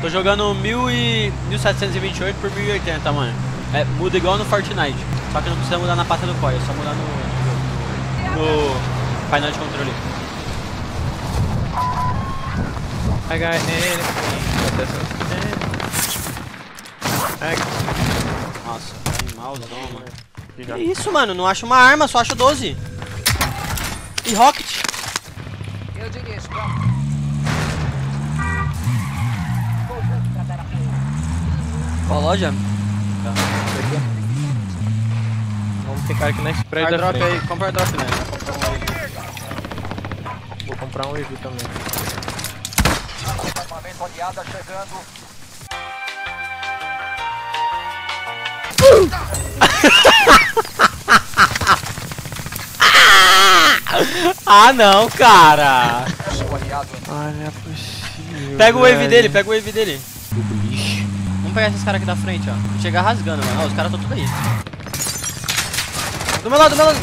Tô jogando 1728 por 1080, mano. É, muda igual no Fortnite. Só que não precisa mudar na pasta do COI, é só mudar no painel de controle. I got it. Nossa, tá malzão, mano. Que isso, mano? Não acho uma arma, só acho 12. E rocket. Eu dirijo. Qual loja? Tá. Vamos ficar aqui na spray da frente. Aí, compra drop, né? Vou comprar um EV também. Armamento aliado chegando. Ah não, cara. Ah, não é possível. Pega o wave dele, pega o wave dele. Vamos pegar esses caras aqui da frente, ó. Vou chegar rasgando, mano. Ó, os caras estão tudo aí. Do meu lado, do meu lado.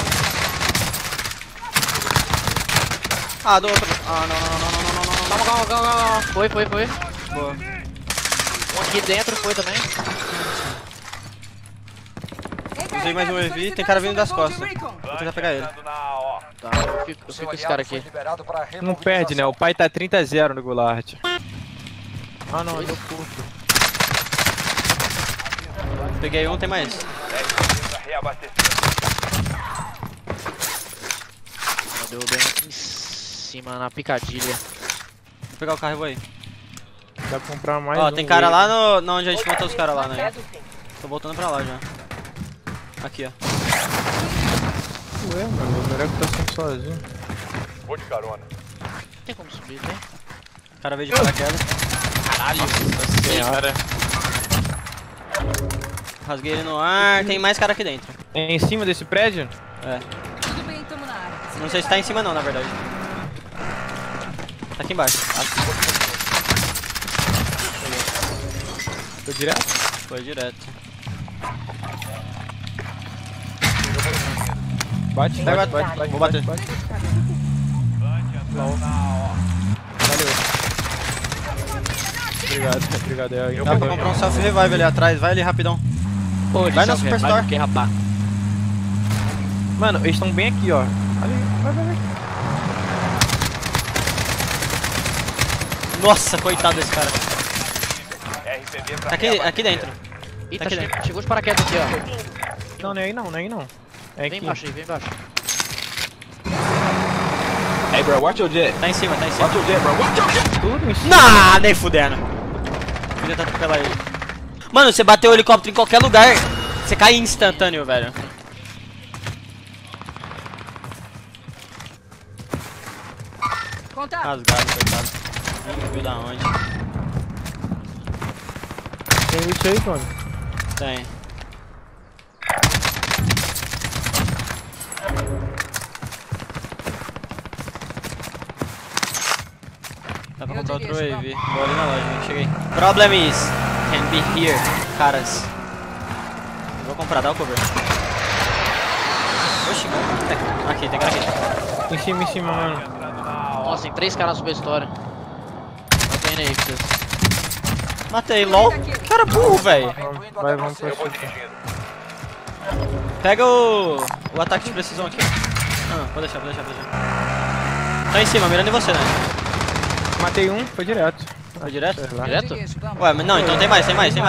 Ah, do outro. Ah, não. Calma. Foi. Boa. Um aqui dentro foi também. Usei mais um EV, tem cara vindo das costas. Vou tentar pegar ele. Tá, eu fico com esse cara aqui. Não perde, né? O pai tá 30-0 no Goulart. Ah, não, deu curto. Peguei um, tem mais. Deu bem aqui em cima, na picadilha. Vou pegar o carro e vou aí. Dá pra comprar mais. Ó, tem cara lá no onde a gente matou os caras lá, né? Tô voltando pra lá já. Aqui, ó. Ué, mano, o buraco tá sempre sozinho. Vou de carona. Não tem como subir, né? O cara veio de paraquedas. Caralho, nossa senhora. Rasguei ele no ar, tem mais cara aqui dentro. É em cima desse prédio? É. Tudo bem, tamo na área. Não sei se tá em cima não, na verdade. Tá aqui embaixo. Foi direto? Foi direto. Bate, vou bater. Valeu. Obrigado. Eu vou comprar um self revive ali atrás, vai ali rapidão. Pô, vai na Superstore. Mano, eles estão bem aqui, ó. Ali, vai. Nossa, coitado desse cara. Aqui dentro. Eita, aqui dentro. Chegou os paraquedas aqui, ó. Não, nem aí não. É aqui. Vem embaixo. Hey bro, watch your jet. Tá em cima. Watch your jet, bro. Watch your jet. Tudo em cima. Nah, nem fudendo. Vou tentar atropelar ele. Mano, você bateu o helicóptero em qualquer lugar, você cai instantâneo, velho. Contato. Rasgado, coitado. Não viu da onde. Tem loot aí, mano? Tem. Dá pra comprar outro wave. Vou ali na loja, gente. Cheguei. Problem is, can be here, caras. Vou comprar, dá o cover. Oxi, aqui, tem cara aqui. Em cima, mano. Nossa, tem 3 caras na Superstore. Tá vendo aí, vocês. Matei, lol. Cara burro, velho. Vai, vamos pra cima. Pega o ataque de precisão aqui. Ah, pode deixar. Tá em cima, mirando em você, né? Matei um, foi direto. Foi direto? Direto? Ué, mas não, então tem mais. Acho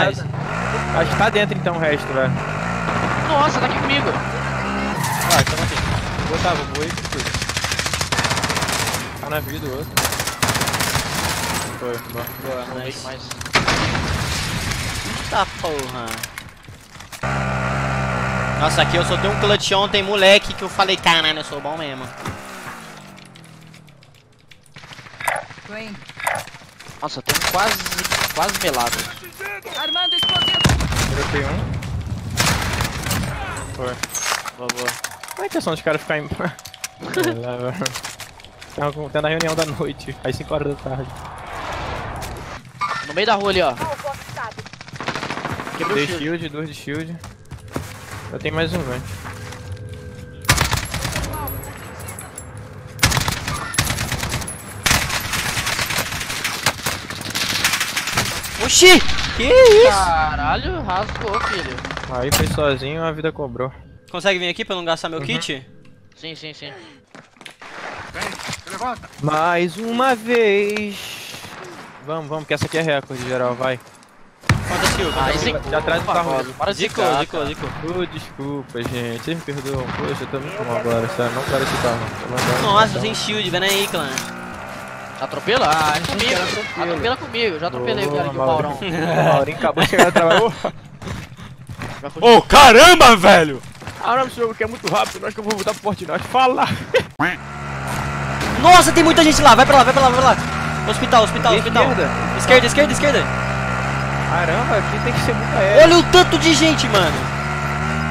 que tá dentro então o resto, velho. Nossa, tá aqui comigo. Ah, então aqui. Vou botar, vou ir. Tá na vida do outro. Foi, boa. Não vejo mais. Eita porra. Nossa, aqui eu soltei um clutch ontem, moleque, que eu falei, caralho, eu sou bom mesmo. Nossa, eu tô quase velado. Armando explosivo. Tropei um. Foi. Boa. Como é que é só os caras ficarem... Tá na reunião da noite, às 5 horas da tarde. No meio da rua ali, ó. Quebrou o shield. 2 de shield. Eu tenho mais um, velho. Oxi! Que isso? Caralho, rasgou, filho. Aí foi sozinho, a vida cobrou. Consegue vir aqui pra eu não gastar meu kit? Sim, sim, sim. Vem, levanta. Mais uma vez. Vamos, vamos, que essa aqui é recorde geral, vai. Conta, Silvio. Já atrás do carro. Zico. Desculpa, gente. Vocês me perdoam. Poxa, eu tô muito mal agora, sério. Não quero esse carro. Nossa, sem shield, vem aí, clã. Atropela? Ah, comigo. Atropela comigo. Já atropelei o cara aqui, o Maurão. O Maurinho acabou de chegar no trabalho. Ô, caramba, velho! Ah, não, esse jogo aqui é muito rápido, eu acho que eu vou voltar pro Fortnite. Fala! Nossa, tem muita gente lá, vai pra lá, vai pra lá, vai pra lá. Hospital, hospital, hospital. Esquerda, esquerda, esquerda. Caramba, aqui tem que ser muito aéreo. Olha o tanto de gente, mano.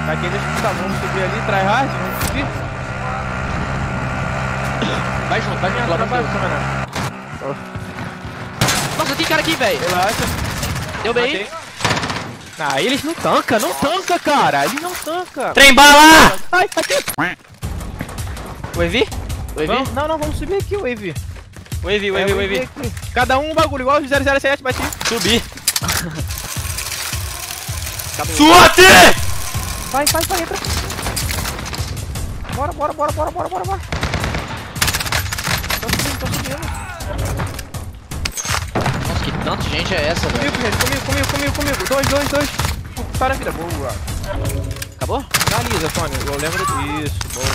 Pra quem deixa o sabão subir ali, trai rádio, vamos subir. Vai junto, vai junto. Nossa, tem cara aqui, velho. Relaxa. Deu bem. Ah, eles não tancam, não tanca, cara. Eles não tancam. Trem bala! Ai, aqui. Wavy? Wavy? Não, não, vamos subir aqui, Wavy. Wavy, Wavy, é, Wavy. Cada um bagulho igual o 007, bati. Subi. SUATE! Vai, vai, vai, entra. Bora, bora, bora, bora, bora, bora, bora. Tô subindo, tô subindo. Que tanta gente é essa, velho? Comigo. Dois. Para a vida, boa. Acabou? Finaliza, Tony. Eu lembro do... Isso, boa.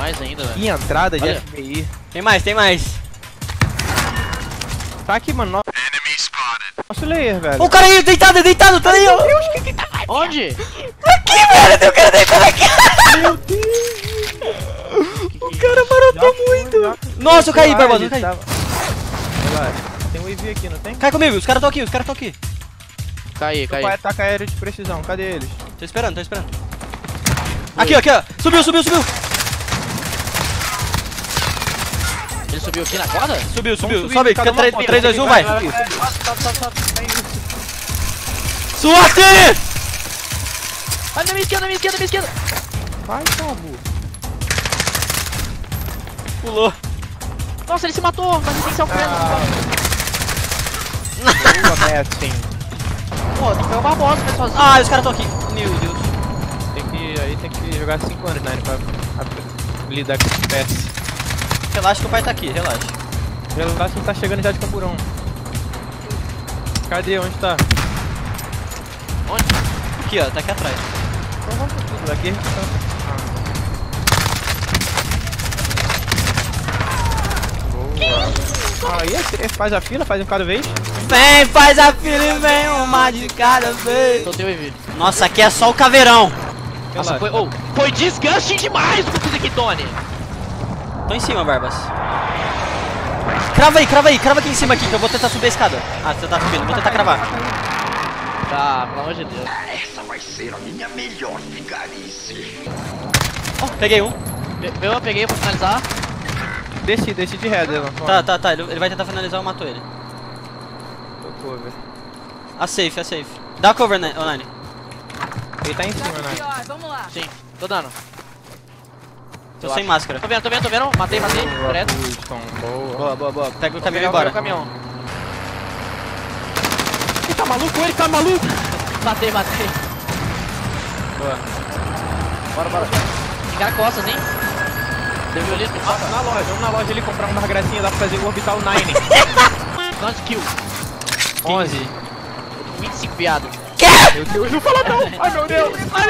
Mais ainda, velho. Que entrada de FBI. Tem mais, tem mais. Tá aqui, mano. Nossa, layer, velho. O cara aí, deitado, tá aí, ó. Meu Deus, que tá... Onde? Aqui, velho, tem um cara deitado aqui. Meu Deus. O cara marotou muito. Nossa, eu caí, Barbosa, eu caí. Tem um EV aqui, não tem? Cai comigo, os caras tão aqui, os caras tão aqui. Cai. Vai atacar aéreo de precisão, cadê eles? Tô esperando. Foi. Aqui, ó. Subiu. Ele subiu aqui na corda? Subiu. Sobe, fica 3, 2, 1, vai. SWAT! Vai na minha esquerda, Vai, Sabu. Pulou. Nossa, ele se matou, mas ele tem self-preno. Boa, Messi. Pô, tem que pegar o Barbosa, pessoal. Ah, os caras estão aqui. Meu Deus. Tem que jogar 5 anos, né, pra lidar com esse PS. Relaxa que o pai tá aqui, relaxa que tá chegando já de camburão. Cadê? Onde tá? Onde? Aqui, ó, tá aqui atrás. Então vamos pra tudo daqui. Aí faz a fila, faz um cada vez. Vem, faz a fila e vem uma de cada vez. Nossa, aqui é só o caveirão. Nossa, foi desgaste demais o que eu fiz aqui, Tony. Tô em cima, Barbas. Crava aqui em cima aqui, que eu vou tentar subir a escada. Ah, você tá subindo, vou tentar cravar. Tá, pelo amor de Deus. Essa vai ser a minha melhor vigarice. Oh, peguei um. Eu peguei pra finalizar. Desci de ré, Dylan. Tá. Ele vai tentar finalizar, eu mato ele. Tô cover. A safe. Dá cover, Online. Ele tá em cima, né? Vamos lá. Sim, tô dando. Tô sem máscara. Tô vendo. Matei. Direto. Boa. Pega o caminhão e bora. Ele tá maluco, Matei. Boa. Bora. Ficar costas, hein? Vamos na loja ali comprar uma gracinha, dá pra fazer o Orbital 9. Quantos kills? 11. 25, viado. Que? Meu Deus, não fala não! Ai meu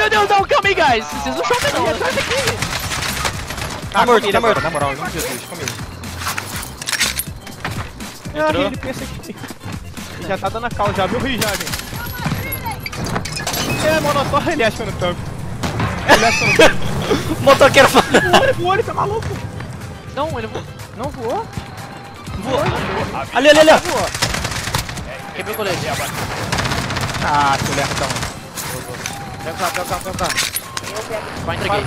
Deus, não, calma aí, guys! Vocês não chocam não, atrás daqui! Tá morto, na moral, não, Jesus, comigo. Entrou? Ele pensa que... Já tá dando a cal, já viu o rio já, gente. É, monotó, ele acha no campo. Motoqueiro voou, ele tá maluco. Não, ele não voou. Voou. Ali, ó. Quebrou o colete. Ah, seu lertão. Pega o carro. Vai, entreguei.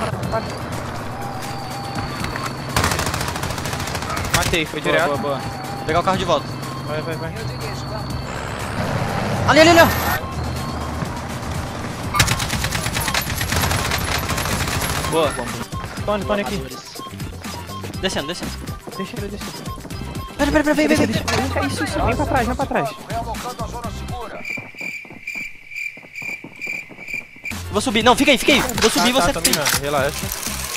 Matei, foi direto. Boa. Vou pegar o carro de volta. Vai. Ali, ó. Boa. Tony aqui. Descendo. Deixa ele. Pera, vem. Isso, vem pra trás, Realocando a zona segura. Vou subir, não, fica aí. Vou subir, você fica aí. Relaxa.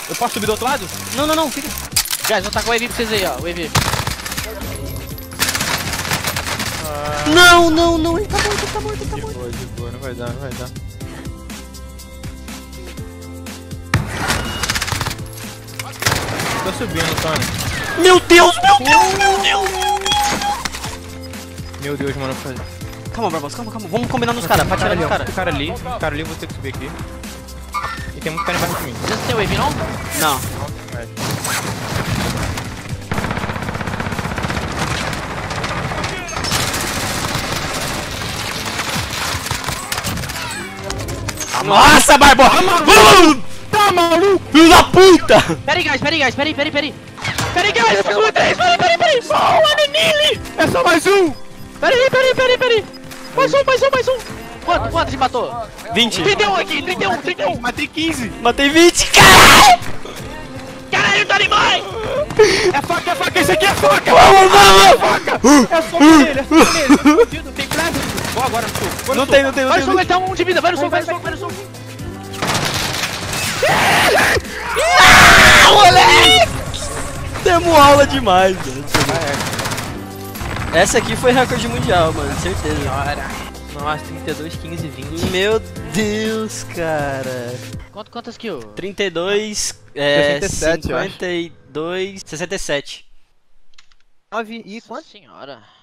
Eu posso subir do outro lado? Não, fica aí. Guys, vou tacar o EV pra vocês aí, ó, o EV. Não, ele tá morto, ele tá morto. De boa, não vai dar. Tô subindo, Tony. Meu Deus! Mano, calma, Barbosa, calma. Vamos combinar nos caras, pra tirar ali, ó. O cara ali, eu vou ter que subir aqui. E tem muito cara embaixo de mim. Você tem wave, não? Não. Nossa, Barbosa! Tá maluco! Filho da puta! Pera aí, guys! Pera aí, guys! Pera aí! É só mais um! Pera aí! Mais um! Quanto te matou? 20! 31 aqui! 31! Matei 15! Matei 20! Caralho! Caralho, tá animais! É faca! Isso aqui é faca! Vamos! É só dele! Tem crash! Ó, agora no soco! Não tem! Vai no soco, ele tá um de vida! Vai no soco! Ah, moleque! Temos aula demais, velho. Essa aqui foi recorde mundial, mano, certeza. Nossa, 32, 15, 20. Meu Deus, cara. Quantas kills? 32, 67, 52, 67. 9 e quanto? Senhora.